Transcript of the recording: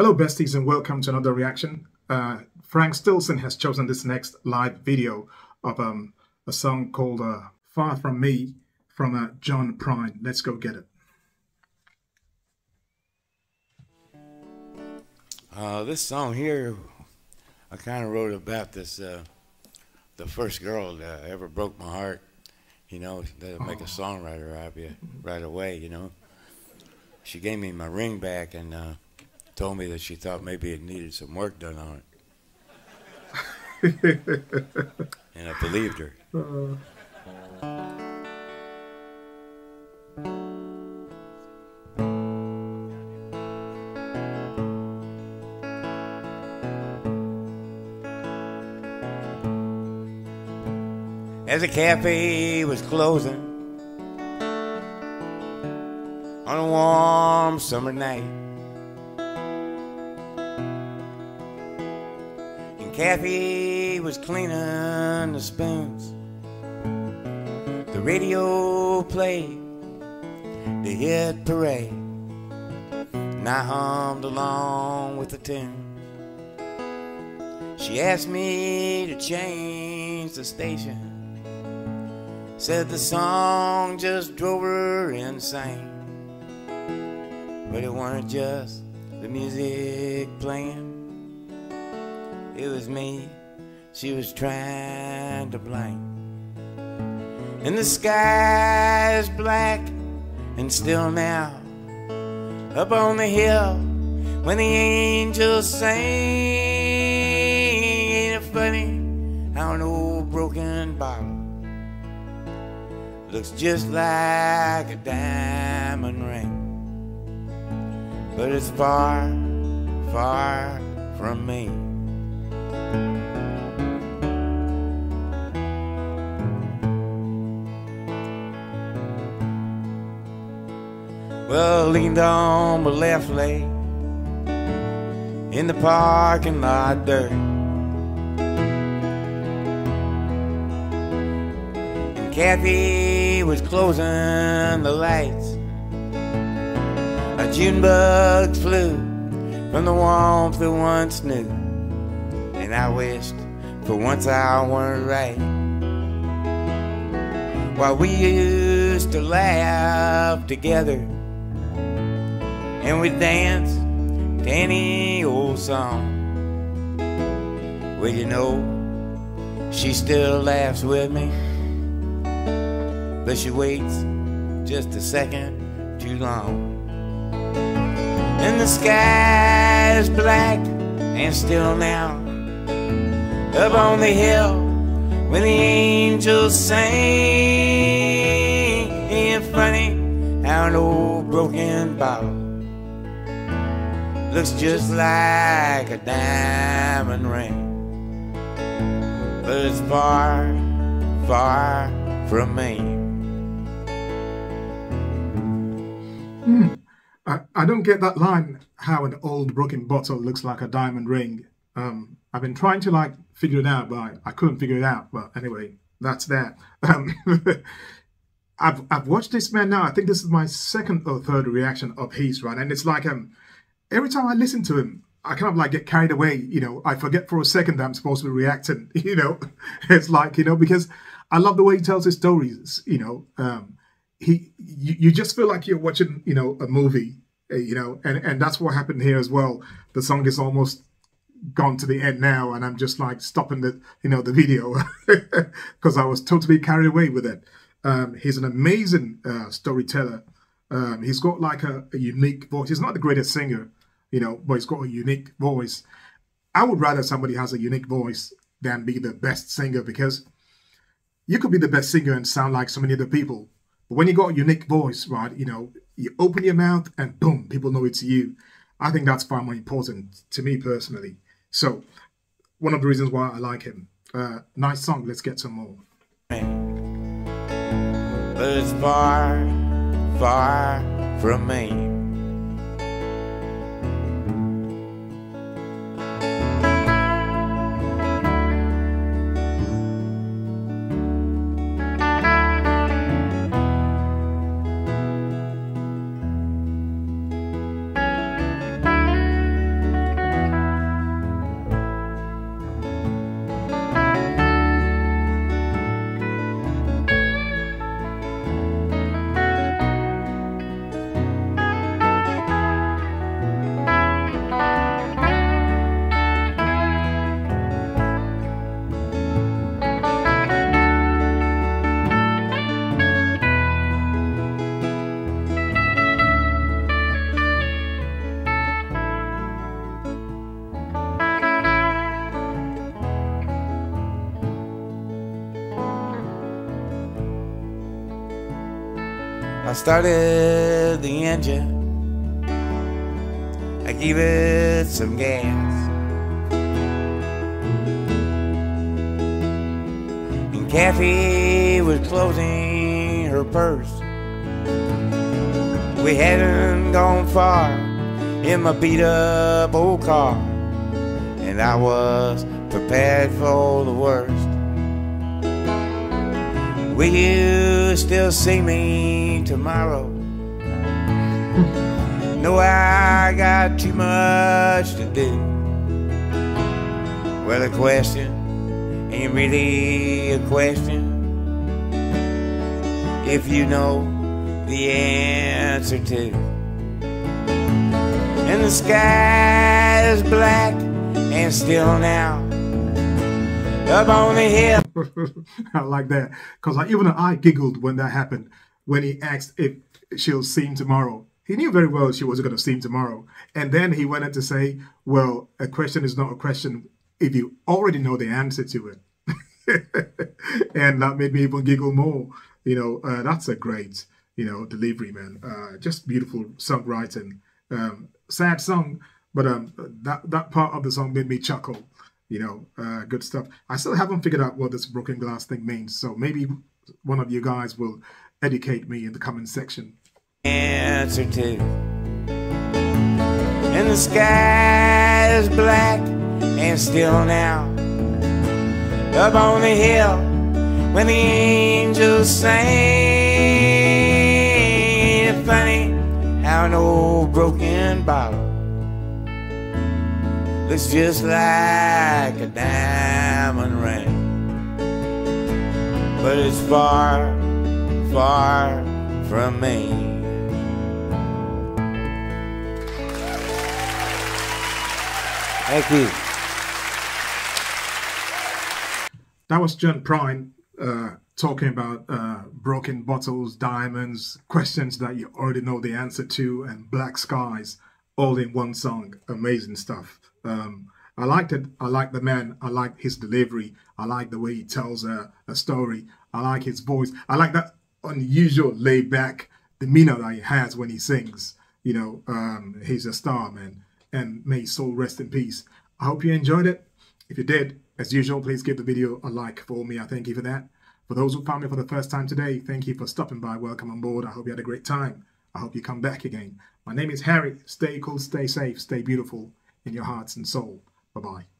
Hello besties and welcome to another reaction. Frank Stilson has chosen this next live video of a song called Far From Me from John Prine. Let's go get it. This song here, I kind of wrote about this, the first girl that ever broke my heart, you know, that'll make a songwriter out of you right away, you know. She gave me my ring back and told me that she thought maybe it needed some work done on it. And I believed her. As the cafe was closing on a warm summer night, Kathy was cleaning the spoons. The radio played the hit parade, and I hummed along with the tune. She asked me to change the station, said the song just drove her insane. But it weren't just the music playing, it was me she was trying to blame. And the sky is black and still now, up on the hill when the angels sing. Ain't it funny how an old broken bottle looks just like a diamond ring? But it's far, far from me. Well, I leaned on my left leg in the parking lot dirt, and Kathy was closing the lights. A June bug flew from the warmth that once knew, and I wished for once I weren't right. While we used to laugh together and we danced to any old song. Well, you know, she still laughs with me, but she waits just a second too long. And the sky is black and still now, up on the hill when the angels sing. Ain't it funny how an old broken bottle looks just like a diamond ring? But it's far, far from me. I don't get that line, how an old broken bottle looks like a diamond ring. I've been trying to like figure it out, but I couldn't figure it out. But anyway, that's that. I've watched this man now, I think this is my second or third reaction of his, right? And it's like every time I listen to him, I kind of like get carried away, you know. I forget for a second that I'm supposed to be reacting, you know. It's like, you know, because I love the way he tells his stories, you know. You just feel like you're watching, you know, a movie, you know, and that's what happened here as well. The song is almost gone to the end now, and I'm just like stopping the, you know, the video because I was totally carried away with it. He's an amazing storyteller. He's got like a unique voice. He's not the greatest singer, you know, but he's got a unique voice. I would rather somebody has a unique voice than be the best singer, because you could be the best singer and sound like so many other people. But when you got a unique voice, right, you know, you open your mouth and boom, people know it's you. I think that's far more important to me personally. So one of the reasons why I like him. Nice song. Let's get some more. But it's far, far from me. I started the engine, I gave it some gas, and Kathy was closing her purse. We hadn't gone far in my beat-up old car, and I was prepared for the worst. Will you still see me tomorrow? No, I got too much to do. Well, the question ain't really a question if you know the answer to. And the sky is black and still now. Up on the hill. I like that, because even I giggled when that happened, when he asked if she'll see him tomorrow. He knew very well she wasn't going to see him tomorrow. And then he went on to say, well, a question is not a question if you already know the answer to it. And that made me even giggle more. That's a great, delivery, man. Just beautiful songwriting. Sad song, but that part of the song made me chuckle. Good stuff. I still haven't figured out what this broken glass thing means, so maybe one of you guys will educate me in the comment section. Answer to. And the sky is black and still now. Up on the hill when the angels sang. It's funny how an old broken bottle looks just like a diamond ring, but it's far, far from me. Thank you. That was John Prine talking about broken bottles, diamonds, questions that you already know the answer to, and black skies, all in one song. Amazing stuff. I liked it. I like the man. I like his delivery. I like the way he tells a story. I like his voice. I like that unusual laid back demeanor that he has when he sings. He's a star, man, and may his soul rest in peace. I hope you enjoyed it. If you did, as usual, please give the video a like for me. I thank you for that. For those who found me for the first time today, thank you for stopping by. Welcome on board. I hope you had a great time. I hope you come back again. My name is Harry. Stay cool, stay safe, stay beautiful in your hearts and soul. Bye-bye.